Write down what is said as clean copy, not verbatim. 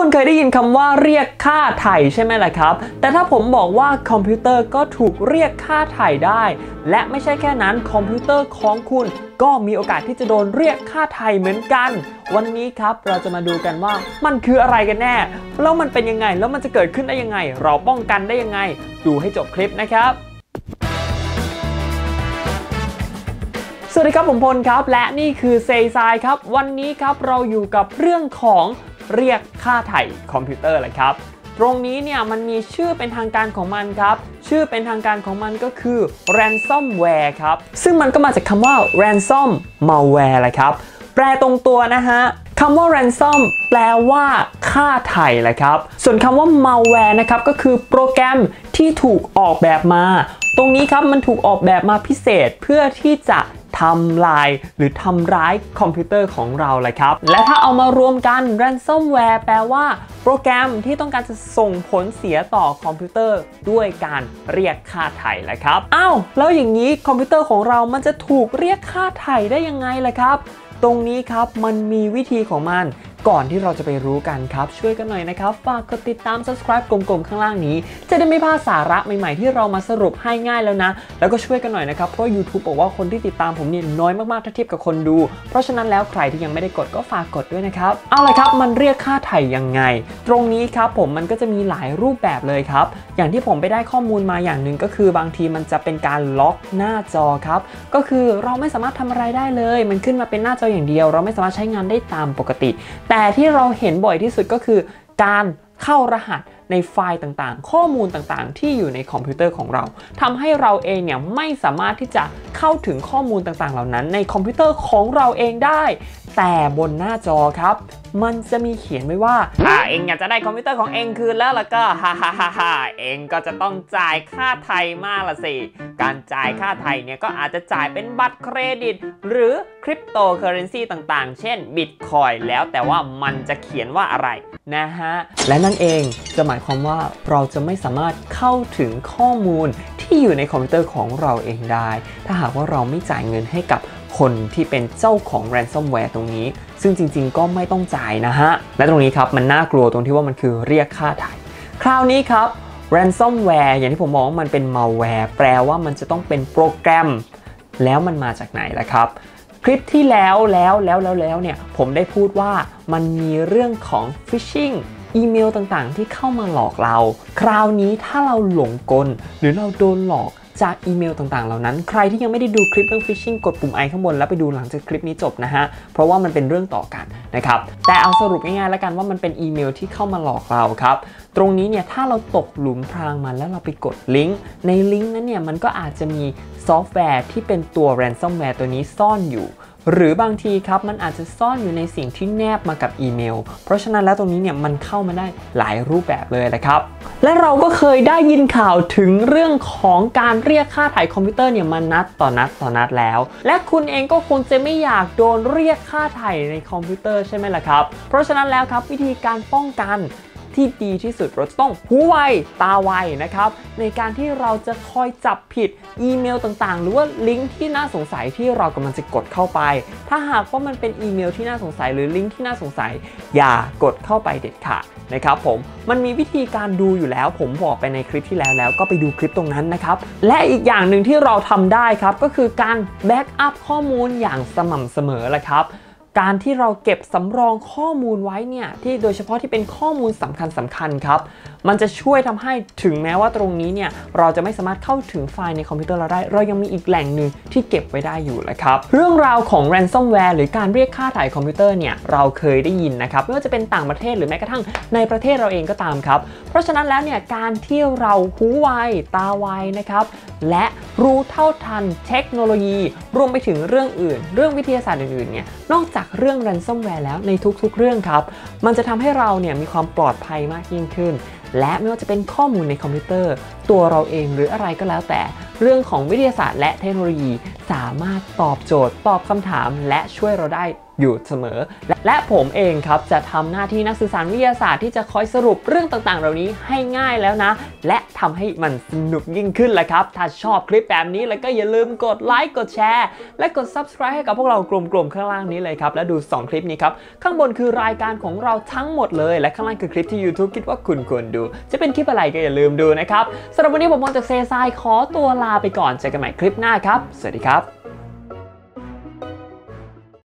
คนเคยได้ยินคำว่าเรียกค่าไถ่ใช่ไหมล่ะครับแต่ถ้าผมบอกว่าคอมพิวเตอร์ก็ถูกเรียกค่าไถ่ได้และไม่ใช่แค่นั้นคอมพิวเตอร์ของคุณก็มีโอกาสที่จะโดนเรียกค่าไถ่เหมือนกันวันนี้ครับเราจะมาดูกันว่ามันคืออะไรกันแน่แล้วมันเป็นยังไงแล้วมันจะเกิดขึ้นได้ยังไงเราป้องกันได้ยังไงดูให้จบคลิปนะครับสวัสดีครับผมพลครับและนี่คือเซย์ไซด์ครับวันนี้ครับเราอยู่กับเรื่องของเรียกค่าไถ่คอมพิวเตอร์แหละครับตรงนี้เนี่ยมันมีชื่อเป็นทางการของมันครับชื่อเป็นทางการของมันก็คือ ransomware ครับซึ่งมันก็มาจากคำว่า ransom malware แหละครับแปลตรงตัวนะฮะคำว่า ransom แปลว่าค่าไถ่แหละครับส่วนคำว่า malware นะครับก็คือโปรแกรมที่ถูกออกแบบมาตรงนี้ครับมันถูกออกแบบมาพิเศษเพื่อที่จะทำลายหรือทำร้ายคอมพิวเตอร์ของเราเลยครับและถ้าเอามารวมกัน ransomware แปลว่าโปรแกรมที่ต้องการจะส่งผลเสียต่อคอมพิวเตอร์ด้วยการเรียกค่าไถ่เลยครับอ้าวแล้วอย่างนี้คอมพิวเตอร์ของเรามันจะถูกเรียกค่าไถ่ได้ยังไงล่ะครับตรงนี้ครับมันมีวิธีของมันก่อนที่เราจะไปรู้กันครับช่วยกันหน่อยนะครับฝากกดติดตาม subscribe กลมๆข้างล่างนี้จะได้ไม่พลาดสาระใหม่ๆที่เรามาสรุปให้ง่ายแล้วนะแล้วก็ช่วยกันหน่อยนะครับเพราะ YouTube บอกว่าคนที่ติดตามผมเนี่ยน้อยมากๆถ้าเทียบกับคนดูเพราะฉะนั้นแล้วใครที่ยังไม่ได้กดก็ฝากกดด้วยนะครับเอาล่ะครับมันเรียกค่าไถ่ยังไงตรงนี้ครับผมมันก็จะมีหลายรูปแบบเลยครับอย่างที่ผมไปได้ข้อมูลมาอย่างหนึ่งก็คือบางทีมันจะเป็นการล็อกหน้าจอครับก็คือเราไม่สามารถทำอะไรได้เลยมันขึ้นมาเป็นหน้าจออย่างเดียวเราไม่สามารถใช้งานได้ตามปกติแต่ที่เราเห็นบ่อยที่สุดก็คือการเข้ารหัสในไฟล์ต่างๆข้อมูลต่างๆที่อยู่ในคอมพิวเตอร์ของเราทำให้เราเองเนี่ยไม่สามารถที่จะเข้าถึงข้อมูลต่างๆเหล่านั้นในคอมพิวเตอร์ของเราเองได้แต่บนหน้าจอครับมันจะมีเขียนไว้ว่าเองอยากจะได้คอมพิวเตอร์ของเองคืนแล้วล่ะก็ฮ่าเองก็จะต้องจ่ายค่าไถ่มากละสิการจ่ายค่าไถ่เนี่ยก็อาจจะจ่ายเป็นบัตรเครดิตหรือคริปโตเคอเรนซีต่างๆเช่นบิตคอยน์แล้วแต่ว่ามันจะเขียนว่าอะไรนะฮะและนั่นเองจะหมายความว่าเราจะไม่สามารถเข้าถึงข้อมูลที่อยู่ในคอมพิวเตอร์ของเราเองได้ถ้าหากว่าเราไม่จ่ายเงินให้กับคนที่เป็นเจ้าของ ransomware ตรงนี้ซึ่งจริงๆก็ไม่ต้องจ่ายนะฮะและตรงนี้ครับมันน่ากลัวตรงที่ว่ามันคือเรียกค่าไถ่คราวนี้ครับ ransomware อย่างที่ผมมองว่ามันเป็น malware แปลว่ามันจะต้องเป็นโปรแกรมแล้วมันมาจากไหนล่ะครับคลิปที่แล้วเนี่ยผมได้พูดว่ามันมีเรื่องของ phishingอีเมลต่างๆที่เข้ามาหลอกเราคราวนี้ถ้าเราหลงกลหรือเราโดนหลอกจากอีเมลต่างๆเหล่านั้นใครที่ยังไม่ได้ดูคลิปเรื่อง phishing กดปุ่มไอข้างบนแล้วไปดูหลังจากคลิปนี้จบนะฮะเพราะว่ามันเป็นเรื่องต่อกันนะครับแต่เอาสรุปง่ายๆแล้วกันว่ามันเป็นอีเมลที่เข้ามาหลอกเราครับตรงนี้เนี่ยถ้าเราตกหลุมพรางมันแล้วเราไปกดลิงก์ในลิงก์นั้นเนี่ยมันก็อาจจะมีซอฟต์แวร์ที่เป็นตัว ransomware ตัวนี้ซ่อนอยู่หรือบางทีครับมันอาจจะซ่อนอยู่ในสิ่งที่แนบมากับอีเมลเพราะฉะนั้นแล้วตรงนี้เนี่ยมันเข้ามาได้หลายรูปแบบเลยนะครับและเราก็เคยได้ยินข่าวถึงเรื่องของการเรียกค่าไถ่คอมพิวเตอร์เนี่ยมานัดต่อนัดแล้วและคุณเองก็คงจะไม่อยากโดนเรียกค่าไถ่ในคอมพิวเตอร์ใช่ไหมล่ะครับเพราะฉะนั้นแล้วครับวิธีการป้องกันที่ดีที่สุดเราต้องหูไวตาไวนะครับในการที่เราจะคอยจับผิดอีเมลต่างๆหรือว่าลิงก์ที่น่าสงสัยที่เรากำลังจะกดเข้าไปถ้าหากว่ามันเป็นอีเมลที่น่าสงสัยหรือลิงก์ที่น่าสงสัยอย่ากดเข้าไปเด็ดขาดนะครับผมมันมีวิธีการดูอยู่แล้วผมบอกไปในคลิปที่แล้วก็ไปดูคลิปตรงนั้นนะครับและอีกอย่างหนึ่งที่เราทำได้ครับก็คือการแบ็กอัพข้อมูลอย่างสม่ำเสมอแหละครับการที่เราเก็บสำรองข้อมูลไว้เนี่ยที่โดยเฉพาะที่เป็นข้อมูลสำคัญครับมันจะช่วยทำให้ถึงแม้ว่าตรงนี้เนี่ยเราจะไม่สามารถเข้าถึงไฟล์ในคอมพิวเตอร์เราได้เรายังมีอีกแหล่งหนึ่งที่เก็บไว้ได้อยู่แหละครับเรื่องราวของ ransomware หรือการเรียกค่าไถ่คอมพิวเตอร์เนี่ยเราเคยได้ยินนะครับไม่ว่าจะเป็นต่างประเทศหรือแม้กระทั่งในประเทศเราเองก็ตามครับเพราะฉะนั้นแล้วเนี่ยการที่เราหูไวตาไวนะครับและรู้เท่าทันเทคโนโลยีรวมไปถึงเรื่องอื่นเรื่องวิทยาศาสตร์อื่นๆเนี่ยนอกจากเรื่อง ransomware แล้วในทุกๆเรื่องครับมันจะทำให้เราเนี่ยมีความปลอดภัยมากยิ่งขึ้นและไม่ว่าจะเป็นข้อมูลในคอมพิวเตอร์ตัวเราเองหรืออะไรก็แล้วแต่เรื่องของวิทยาศาสตร์และเทคโนโลยีสามารถตอบโจทย์ตอบคำถามและช่วยเราได้ อยู่เสมอและผมเองครับจะทำหน้าที่นักสื่อสารวิทยาศาสตร์ที่จะคอยสรุปเรื่องต่างๆเหล่านี้ให้ง่ายแล้วนะและทำให้มันสนุกยิ่งขึ้นแหละครับถ้าชอบคลิปแบบนี้แล้วก็อย่าลืมกดไลค์กดแชร์และกด Subscribe ให้กับพวกเรากลุ่มๆข้างล่างนี้เลยครับและดู2คลิปนี้ครับข้างบนคือรายการของเราทั้งหมดเลยและข้างล่างคือคลิปที่ YouTube คิดว่าคุณควรดูจะเป็นคลิปอะไรก็อย่าลืมดูนะครับสำหรับวันนี้ผมมอนจากเซซายขอตัวลาไปก่อนเจอกันใหม่คลิปหน้าครับสวัสดีครับ